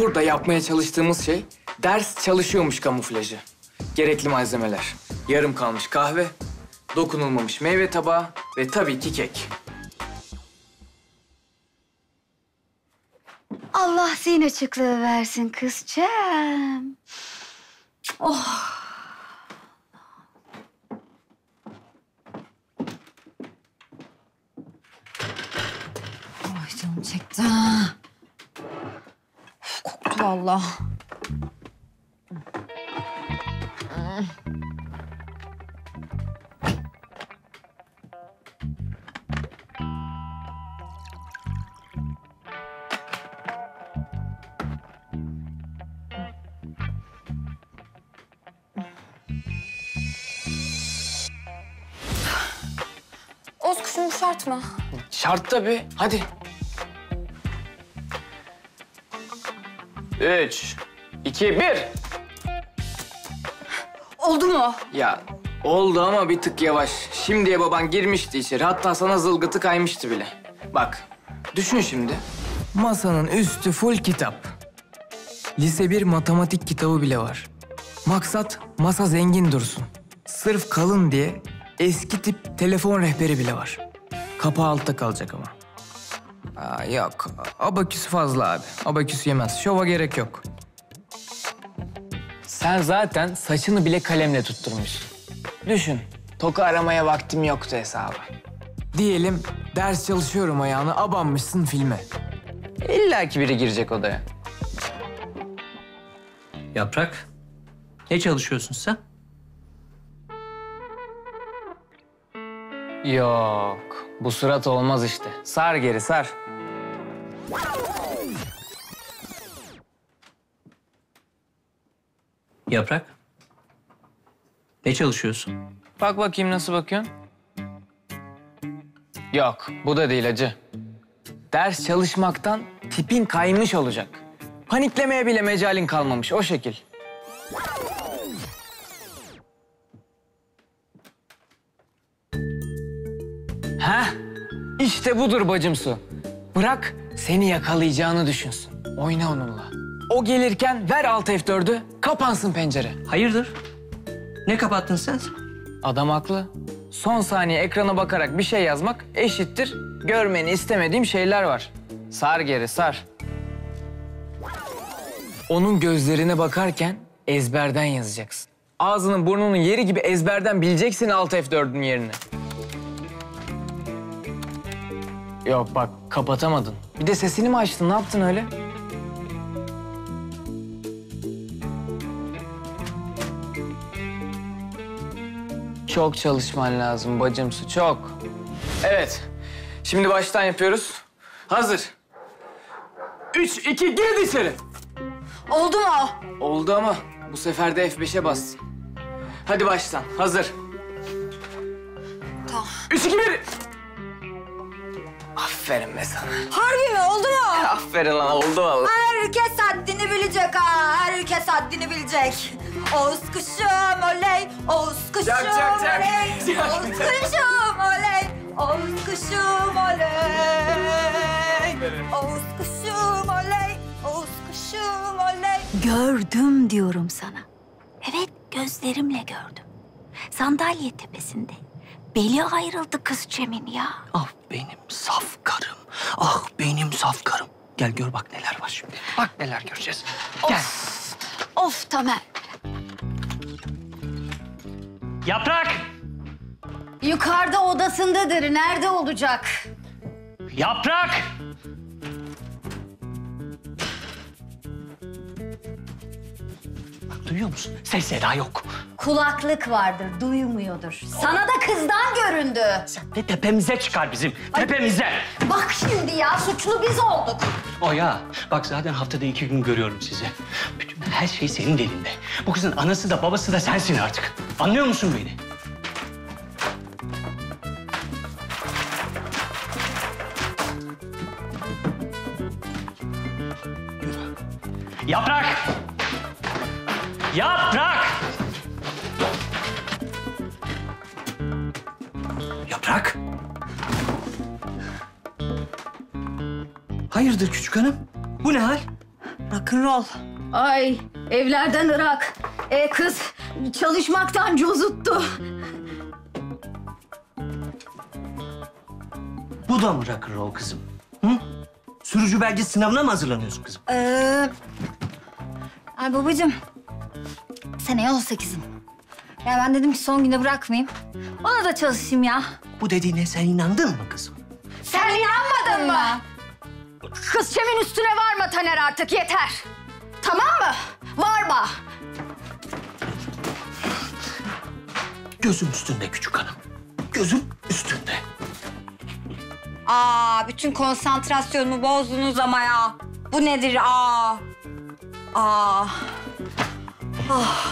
Burada yapmaya çalıştığımız şey ders çalışıyormuş kamuflajı. Gerekli malzemeler: yarım kalmış kahve, dokunulmamış meyve tabağı ve tabii ki kek. Allah zihin açıklığı versin kızcağım. Oh! Ay canım çekti. Koktu vallahi. Oğuz, kuşumu şart mı? Şart tabii. Hadi. 3, 2, 1. Oldu mu? Ya oldu ama bir tık yavaş. Şimdiye baban girmişti içeri. Hatta sana zılgıtı kaymıştı bile. Bak, düşün şimdi. Masanın üstü full kitap. Lise 1 matematik kitabı bile var. Maksat masa zengin dursun. Sırf kalın diye eski tip telefon rehberi bile var. Kapağı altta kalacak ama. Aa, yok. Abaküsü fazla abi. Abaküsü yemez. Şova gerek yok. Sen zaten saçını bile kalemle tutturmuş. Düşün. Toka aramaya vaktim yoktu hesabı. Diyelim ders çalışıyorum ayağını abanmışsın filme. İlla ki biri girecek odaya. Yaprak, ne çalışıyorsun sen? Yok, bu surat olmaz işte. Sar geri, sar. Yaprak, ne çalışıyorsun? Bak bakayım, nasıl bakıyorsun? Yok, bu da değil acı. Ders çalışmaktan tipin kaymış olacak. Paniklemeye bile mecalin kalmamış, o şekil. Heh, işte budur bacımsu. Bırak seni yakalayacağını düşünsün. Oyna onunla. O gelirken ver alt F4'ü, kapansın pencere. Hayırdır? Ne kapattın sen? Adam haklı. Son saniye ekrana bakarak bir şey yazmak eşittir görmeni istemediğim şeyler var. Sar geri, sar. Onun gözlerine bakarken ezberden yazacaksın. Ağzının burnunun yeri gibi ezberden bileceksin alt F4'ün yerini. Yok bak, kapatamadın. Bir de sesini mi açtın? Ne yaptın öyle? Çok çalışman lazım bacımsı, çok. Evet, şimdi baştan yapıyoruz. Hazır. 3, 2, girdi içeri. Oldu mu? Oldu ama bu sefer de F5'e bas. Hadi baştan, hazır. Tamam. 3, 2, 1. Aferin be sana. Harbi mi? Oldu mu? Aferin lan, oldu vallahi. Her ülke haddini bilecek ha, her ülke haddini bilecek. Oğuz kuşum oley, Oğuz kuşum oley, Oğuz kuşum oley, Oğuz kuşum oley, Oğuz kuşum oley, Oğuz kuşum oley. Gördüm diyorum sana. Evet, gözlerimle gördüm. Sandalye tepesinde. Beli ayrıldı kız Cem'in ya. Ah benim saf karım. Ah benim saf karım. Gel gör bak neler var şimdi. Bak neler göreceğiz. Of. Gel. Of Tamer. Yaprak! Yukarıda odasındadır. Nerede olacak? Yaprak! Bak duyuyor musun? Ses seda yok. Kulaklık vardır, duymuyordur. Sana da kızdan göründü. Sen de tepemize çıkar bizim, tepemize. Ay, bak şimdi ya, suçlu biz olduk. Oya, bak zaten haftada 2 gün görüyorum sizi. Bütün her şey senin elinde. Bu kızın anası da babası da sensin artık. Anlıyor musun beni? Yaprak! Yaprak! Yaprak! Hayırdır küçük hanım? Bu ne hal? Rock'n'roll. Ay evlerden ırak. Kız çalışmaktan cozuttu. Bu da mı rock'n'roll kızım? Hı? Sürücü belgesi sınavına mı hazırlanıyorsun kızım? Ay babacığım, seneye 18'im. Ya ben dedim ki son güne bırakmayayım. Ona da çalışayım ya. Bu dediğine sen inandın mı kızım? Sen inanmadın mı? Kız Cem'in üstüne varma Taner artık, yeter. Tamam mı? Varma. Gözüm üstünde küçük hanım. Gözüm üstünde. Aa, bütün konsantrasyonumu bozdunuz ama ya. Bu nedir? Aa. Ah.